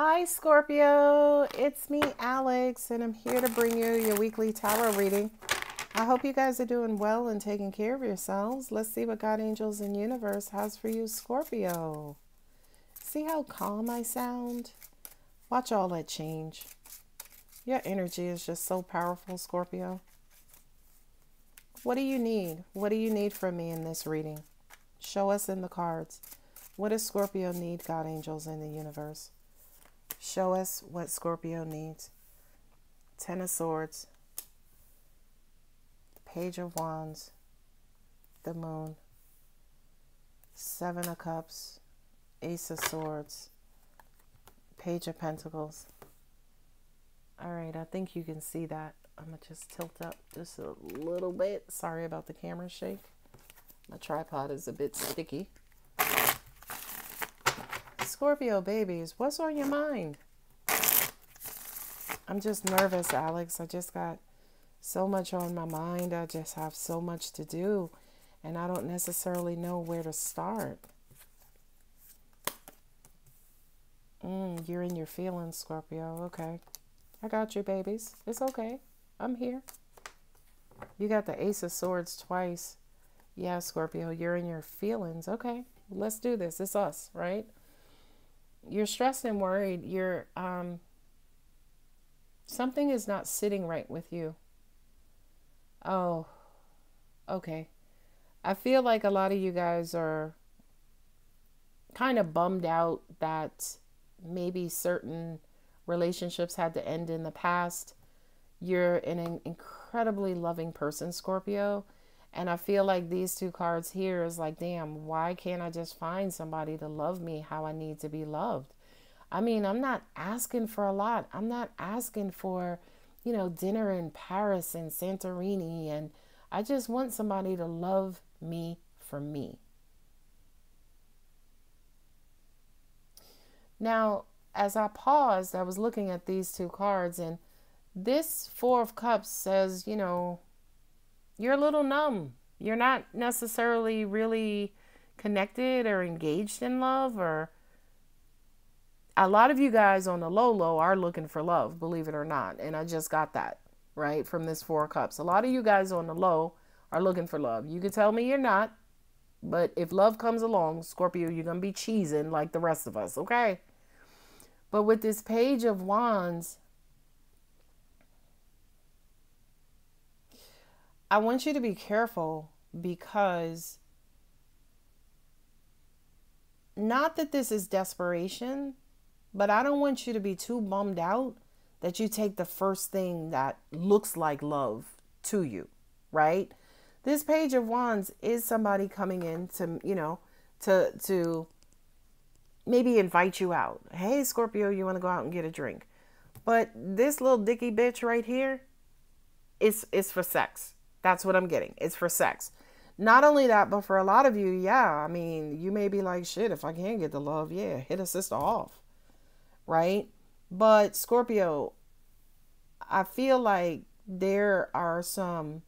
Hi Scorpio, it's me Alex, and I'm here to bring you your weekly tarot reading. I hope you guys are doing well and taking care of yourselves. Let's see what God, angels, and universe has for you, Scorpio. See how calm I sound? Watch all that change. Your energy is just so powerful, Scorpio. What do you need? What do you need from me in this reading? Show us in the cards. What does Scorpio need, God, angels, and the universe? Show us what Scorpio needs. 10 of Swords, Page of Wands, the Moon, 7 of Cups, Ace of Swords, Page of Pentacles. All right, I think you can see that. I'm going to just tilt up just a little bit. Sorry about the camera shake. My tripod is a bit sticky. Scorpio babies, what's on your mind? I'm just nervous, Alex. I just got so much on my mind. I just have so much to do, and I don't necessarily know where to start. You're in your feelings, Scorpio. Okay. I got you, babies. It's okay. I'm here. You got the Ace of Swords twice. Yeah, Scorpio, you're in your feelings. Okay, let's do this. It's us, right? You're stressed and worried. You're, something is not sitting right with you. Oh, okay. I feel like a lot of you guys are kind of bummed out that maybe certain relationships had to end in the past. You're an incredibly loving person, Scorpio. And I feel like these two cards here is like, damn, why can't I just find somebody to love me how I need to be loved? I mean, I'm not asking for a lot. I'm not asking for, you know, dinner in Paris and Santorini. And I just want somebody to love me for me. Now, as I paused, I was looking at these two cards, and this Four of Cups says, you know, you're a little numb. You're not necessarily really connected or engaged in love, or a lot of you guys on the low are looking for love, believe it or not. And I just got that right from this Four of Cups. A lot of you guys on the low are looking for love. You can tell me you're not, but if love comes along, Scorpio, you're going to be cheesing like the rest of us. Okay. But with this Page of Wands, I want you to be careful, because not that this is desperation, but I don't want you to be too bummed out that you take the first thing that looks like love to you, right? This Page of Wands is somebody coming in to, you know, to maybe invite you out. Hey, Scorpio, you want to go out and get a drink? But this little dicky bitch right here, it's for sex. That's what I'm getting. It's for sex. Not only that, but for a lot of you, yeah, I mean, you may be like, shit, if I can't get the love, yeah, hit a sister off, right? But Scorpio, I feel like there are some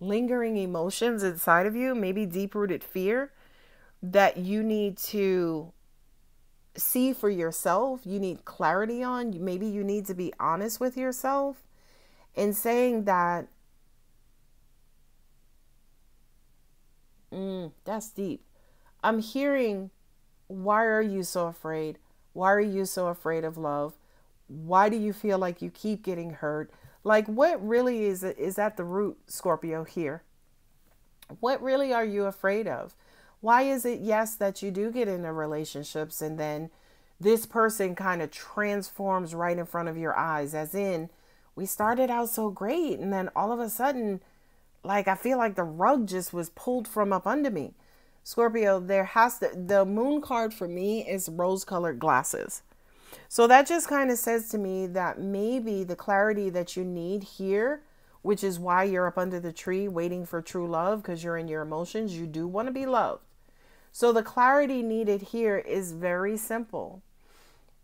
lingering emotions inside of you, maybe deep-rooted fear that you need to see for yourself. You need clarity on. Maybe you need to be honest with yourself in saying that, that's deep. I'm hearing, why are you so afraid? Why are you so afraid of love? Why do you feel like you keep getting hurt? Like, what really is at the root, Scorpio, here? What really are you afraid of? Why is it, yes, that you do get into relationships and then this person kind of transforms right in front of your eyes, as in, we started out so great, and then all of a sudden, like, I feel like the rug just was pulled from up under me. Scorpio, there has to, the moon card for me is rose-colored glasses. So that just kind of says to me that maybe the clarity that you need here, which is why you're up under the tree waiting for true love, because you're in your emotions, you do want to be loved. So the clarity needed here is very simple.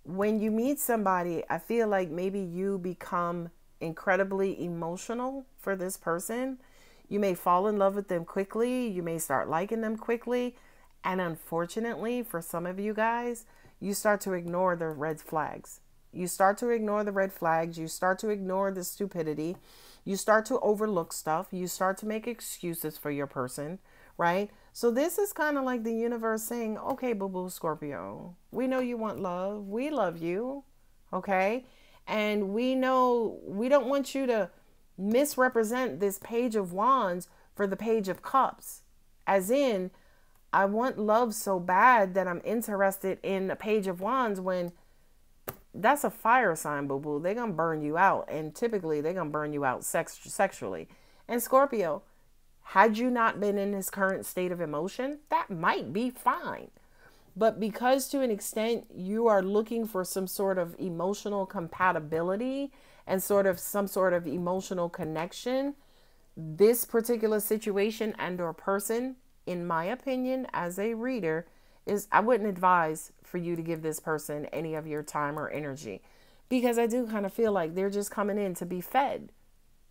When you meet somebody, I feel like maybe you become incredibly emotional for this person. You may fall in love with them quickly. You may start liking them quickly. And unfortunately, for some of you guys, you start to ignore the red flags. You start to ignore the red flags. You start to ignore the stupidity. You start to overlook stuff. You start to make excuses for your person, right? So this is kind of like the universe saying, okay, boo-boo Scorpio, we know you want love. We love you, okay? And we know we don't want you to misrepresent this Page of Wands for the Page of Cups. As in, I want love so bad that I'm interested in a Page of Wands when that's a fire sign, boo-boo. They're going to burn you out. And typically, they're going to burn you out sexually. And Scorpio, had you not been in this current state of emotion, that might be fine. But because to an extent you are looking for some sort of emotional compatibility and some sort of emotional connection, this particular situation and or person, in my opinion, as a reader, I wouldn't advise for you to give this person any of your time or energy, because I do kind of feel like they're just coming in to be fed,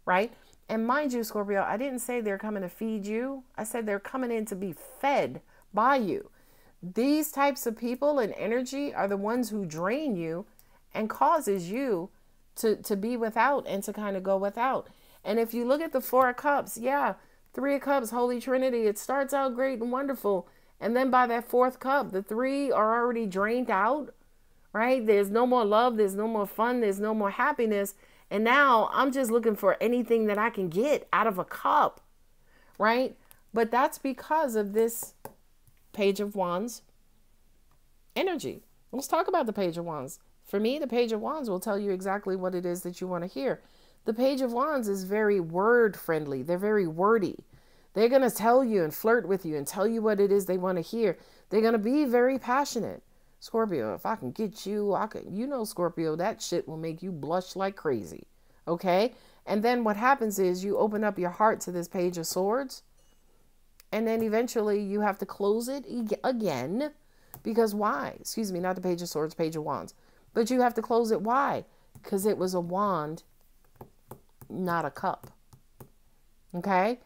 right? And mind you, Scorpio, I didn't say they're coming to feed you. I said they're coming in to be fed by you. These types of people and energy are the ones who drain you and causes you to be without and to kind of go without. And if you look at the Four of Cups, yeah, Three of Cups, Holy Trinity, it starts out great and wonderful. And then by that fourth cup, the three are already drained out, right? There's no more love. There's no more fun. There's no more happiness. And now I'm just looking for anything that I can get out of a cup, right? But that's because of this Page of Wands energy. Let's talk about the Page of Wands. For me, the Page of Wands will tell you exactly what it is that you want to hear. The Page of Wands is very word friendly. They're very wordy. They're going to tell you and flirt with you and tell you what it is they want to hear. They're going to be very passionate. Scorpio, if I can get you, I can, you know, Scorpio, that shit will make you blush like crazy. Okay. And then what happens is you open up your heart to this Page of Swords. And then eventually you have to close it again, because why? Excuse me, not the Page of Swords, Page of Wands. But you have to close it. Why? Because it was a wand, not a cup. Okay.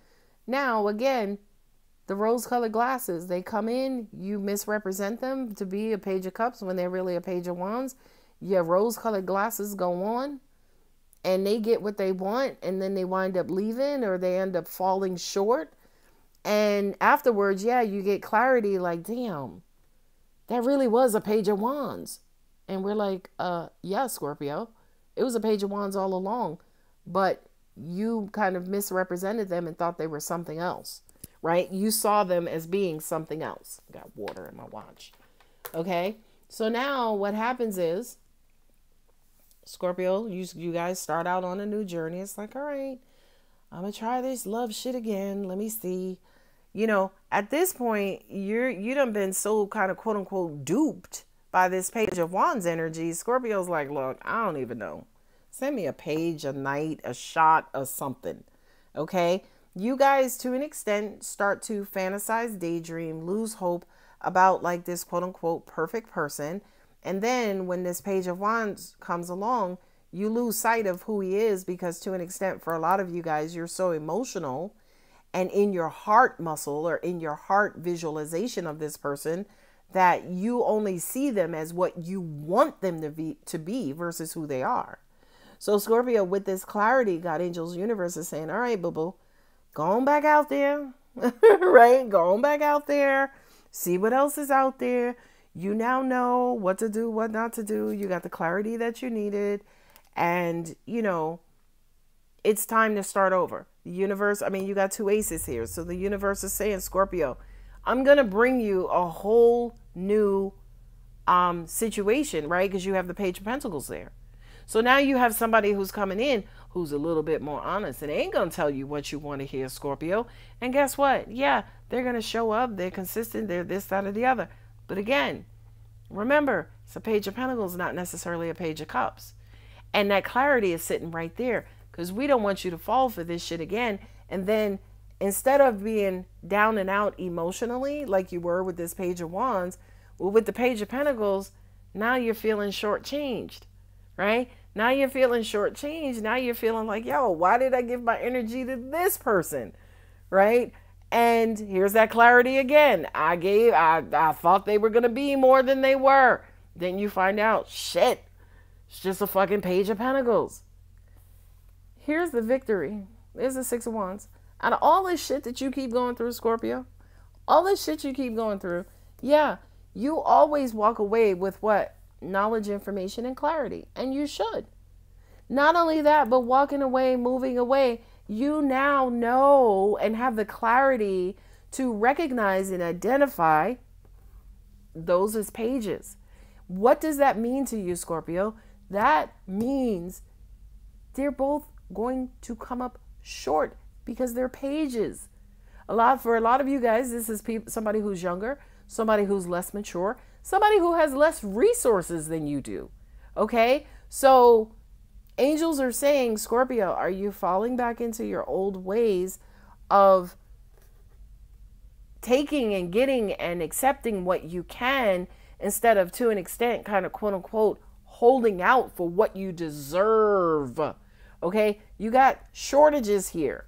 Now, again, the rose-colored glasses, they come in, you misrepresent them to be a Page of Cups when they're really a Page of Wands. Your rose-colored glasses go on and they get what they want, and then they wind up leaving or they end up falling short. And afterwards, yeah, you get clarity like, damn, that really was a Page of Wands. And we're like, yeah, Scorpio, it was a Page of Wands all along, but you kind of misrepresented them and thought they were something else, right? You saw them as being something else. I got water in my watch. Okay. So now what happens is, Scorpio, you guys start out on a new journey. It's like, all right, I'm going to try this love shit again. Let me see. You know, at this point, you done been so kind of quote unquote duped by this Page of Wands energy. Scorpio's like, look, I don't even know. Send me a page, a night, a shot, or something. Okay. You guys, to an extent, start to fantasize, daydream, lose hope about like this quote unquote perfect person. And then when this Page of Wands comes along, you lose sight of who he is, because to an extent, for a lot of you guys, you're so emotional and in your heart muscle or in your heart visualization of this person that you only see them as what you want them to be versus who they are. So Scorpio, with this clarity, God Angels Universe is saying, all right, boo-boo, go on back out there, right? Go on back out there. See what else is out there. You now know what to do, what not to do. You got the clarity that you needed. And, you know, it's time to start over. The universe, I mean, you got two aces here. So the universe is saying, Scorpio, I'm going to bring you a whole new situation, right? Because you have the Page of Pentacles there. So now you have somebody who's coming in who's a little bit more honest and ain't going to tell you what you want to hear, Scorpio. And guess what? Yeah, they're going to show up. They're consistent. They're this, that, or the other. But again, remember, it's a Page of Pentacles, not necessarily a Page of Cups. And that clarity is sitting right there, because we don't want you to fall for this shit again. And then instead of being down and out emotionally like you were with this Page of Wands, well, with the Page of Pentacles, now you're feeling shortchanged, right? Now you're feeling shortchanged. Now you're feeling like, yo, why did I give my energy to this person, right? And here's that clarity again. I thought they were going to be more than they were. Then you find out, shit, It's just a fucking Page of Pentacles. Here's the victory. There's the Six of Wands. Out of all this shit that you keep going through, Scorpio, all this shit you keep going through, yeah, you always walk away with what? Knowledge, information, and clarity. And you should. Not only that, but walking away, moving away, you now know and have the clarity to recognize and identify those as pages. What does that mean to you, Scorpio? That means they're both going to come up short because they're pages. For a lot of you guys, this is somebody who's younger, somebody who's less mature, somebody who has less resources than you do. Okay? So angels are saying, Scorpio, are you falling back into your old ways of taking and getting and accepting what you can instead of, to an extent, kind of quote unquote holding out for what you deserve? Okay, you got shortages here.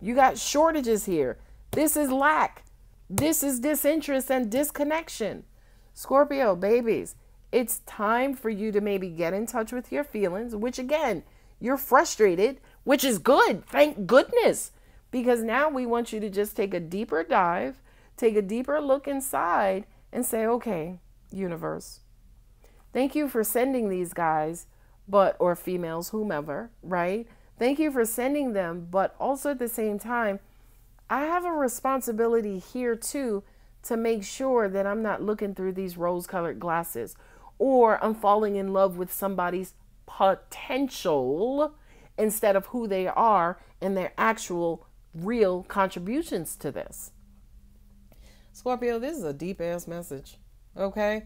You got shortages here. This is lack. This is disinterest and disconnection. Scorpio, babies, it's time for you to maybe get in touch with your feelings, which again, you're frustrated, which is good. Thank goodness. Because now we want you to just take a deeper dive, take a deeper look inside and say, okay, universe, thank you for sending these guys, but, or females, whomever, right? Thank you for sending them, but also at the same time, I have a responsibility here too to make sure that I'm not looking through these rose-colored glasses or I'm falling in love with somebody's potential instead of who they are and their actual real contributions to this. Scorpio, this is a deep ass message, okay?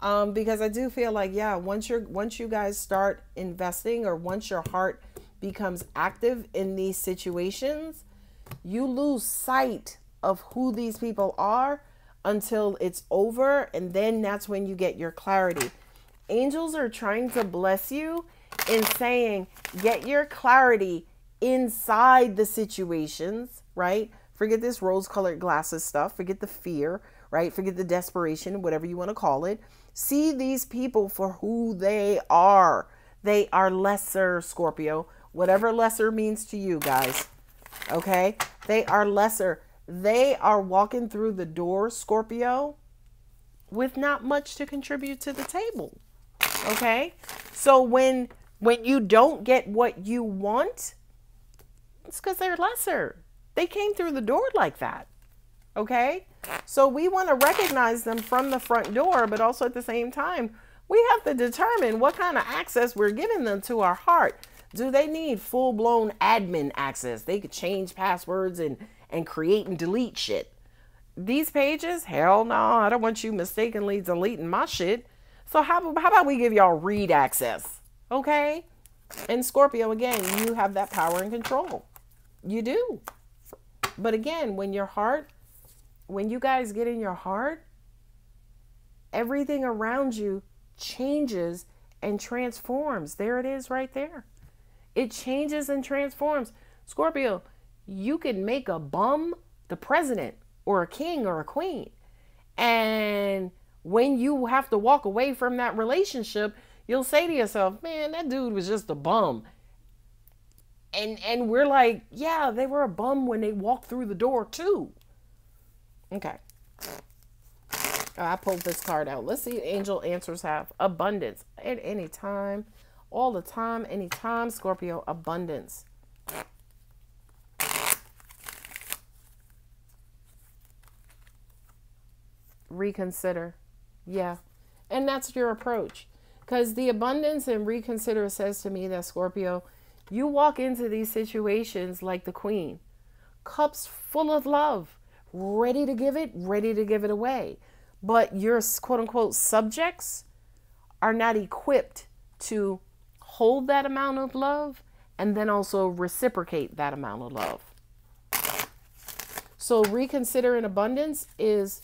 Because I do feel like, yeah, once you guys start investing, or once your heart becomes active in these situations, you lose sight of who these people are until it's over, and then that's when you get your clarity. Angels are trying to bless you in saying, get your clarity inside the situations, right? Forget this rose-colored glasses stuff. Forget the fear, right? Forget the desperation, whatever you want to call it. See these people for who they are. They are lesser, Scorpio. Whatever lesser means to you guys, okay? They are lesser. They are walking through the door, Scorpio, with not much to contribute to the table, okay? So when you don't get what you want, it's because they're lesser. They came through the door like that, okay? So we want to recognize them from the front door, but also at the same time, we have to determine what kind of access we're giving them to our heart. Do they need full-blown admin access? They could change passwords and create and delete shit. These pages? Hell no, I don't want you mistakenly deleting my shit. So how about we give y'all read access, okay? And Scorpio, again, you have that power and control. You do. But again, when you guys get in your heart, everything around you changes and transforms. There it is right there. It changes and transforms. Scorpio, you can make a bum the president or a king or a queen. And when you have to walk away from that relationship, you'll say to yourself, man, that dude was just a bum. And we're like, yeah, they were a bum when they walked through the door too. Okay. I pulled this card out. Let's see what angel answers have. Abundance. At any time. All the time. Anytime. Scorpio. Abundance. Reconsider. Yeah. And that's your approach. Because the abundance and reconsider says to me that, Scorpio, you walk into these situations like the queen, cups full of love, ready to give it away. But your quote unquote subjects are not equipped to hold that amount of love and then also reciprocate that amount of love. So reconsider in abundance is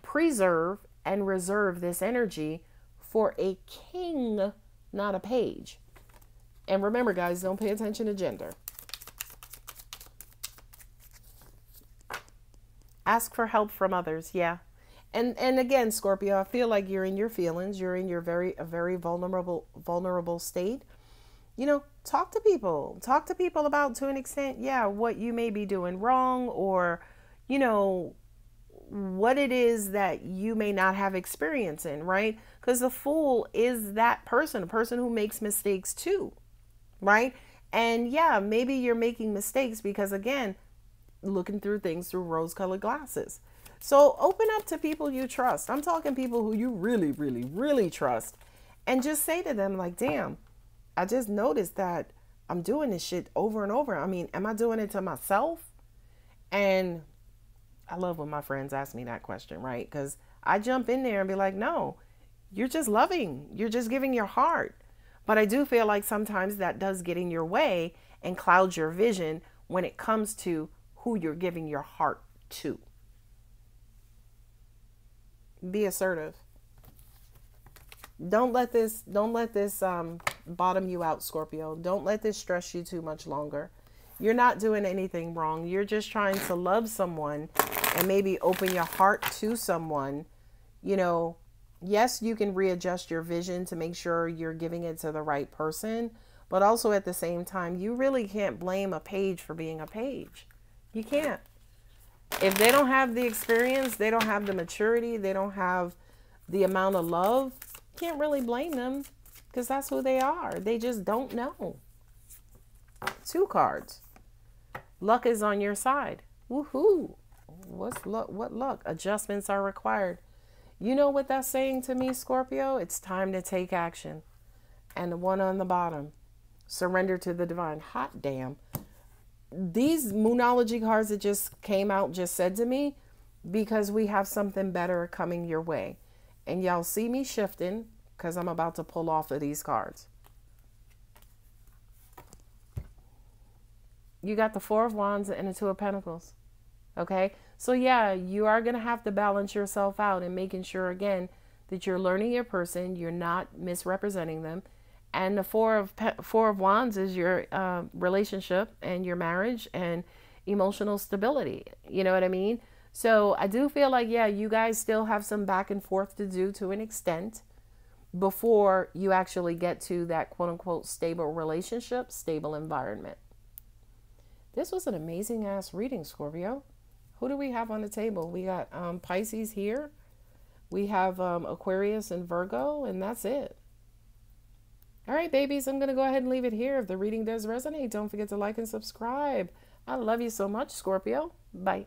preserve and reserve this energy for a king, not a page. And remember, guys, don't pay attention to gender. Ask for help from others, yeah. And again, Scorpio, I feel like you're in your feelings. You're in your very vulnerable state. You know, talk to people. Talk to people about, to an extent, yeah, what you may be doing wrong, or, you know, what it is that you may not have experience in, right? Because the fool is that person, a person who makes mistakes too, right? And yeah, maybe you're making mistakes because, again, looking through things through rose-colored glasses. So open up to people you trust. I'm talking people who you really, really, really trust, and just say to them, like, damn, I just noticed that I'm doing this shit over and over. I mean, am I doing it to myself? And I love when my friends ask me that question, right? Because I jump in there and be like, no, you're just loving. You're just giving your heart. But I do feel like sometimes that does get in your way and clouds your vision when it comes to who you're giving your heart to. Be assertive. Don't let this bottom you out, Scorpio. Don't let this stress you too much longer. You're not doing anything wrong. You're just trying to love someone and maybe open your heart to someone. You know, yes, you can readjust your vision to make sure you're giving it to the right person. But also at the same time, you really can't blame a page for being a page. You can't. If they don't have the experience, they don't have the maturity, they don't have the amount of love, you can't really blame them because that's who they are. They just don't know. Two cards. Luck is on your side. Woohoo. What's luck? What luck? Adjustments are required. You know what that's saying to me, Scorpio? It's time to take action. And the one on the bottom, surrender to the divine. Hot damn. These Moonology cards that just came out just said to me, because we have something better coming your way. And y'all see me shifting because I'm about to pull off of these cards. You got the Four of Wands and the Two of Pentacles. Okay. So yeah, you are going to have to balance yourself out and making sure, again, that you're learning your person. You're not misrepresenting them. And the Four of Wands is your relationship and your marriage and emotional stability. You know what I mean? So I do feel like, yeah, you guys still have some back and forth to do to an extent before you actually get to that quote unquote stable relationship, stable environment. This was an amazing ass reading, Scorpio. Who do we have on the table? We got Pisces here. We have Aquarius and Virgo, and that's it. All right, babies, I'm going to go ahead and leave it here. If the reading does resonate, don't forget to like and subscribe. I love you so much, Scorpio. Bye.